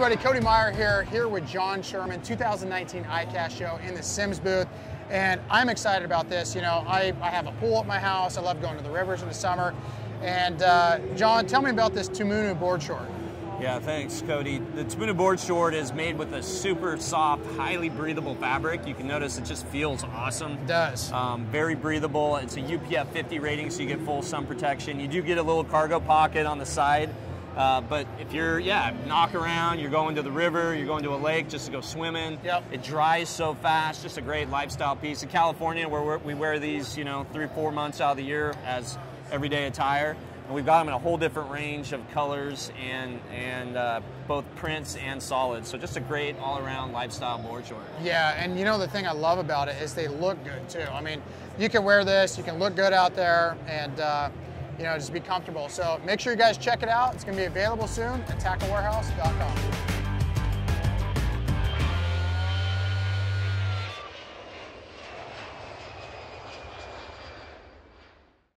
everybody, Cody Meyer here with John Sherman, 2019 iCast show in the Simms booth. And I'm excited about this. You know, I have a pool at my house. I love going to the rivers in the summer. And John, tell me about this Tumunu board short. Yeah, thanks, Cody. The Tumunu board short is made with a super soft, highly breathable fabric. You can notice it just feels awesome. It does. Very breathable. It's a UPF 50 rating, so you get full sun protection. You do get a little cargo pocket on the side, but if you're, knock around, you're going to the river, you're going to a lake just to go swimming. Yep. It dries so fast, just a great lifestyle piece. In California, where we wear these, 3-4 months out of the year as everyday attire. And we've got them in a whole different range of colors and both prints and solids. So just a great all-around lifestyle board short. Yeah, and the thing I love about it is they look good too. I mean, you can wear this, you can look good out there, and just be comfortable. So make sure you guys check it out. It's going to be available soon at TackleWarehouse.com.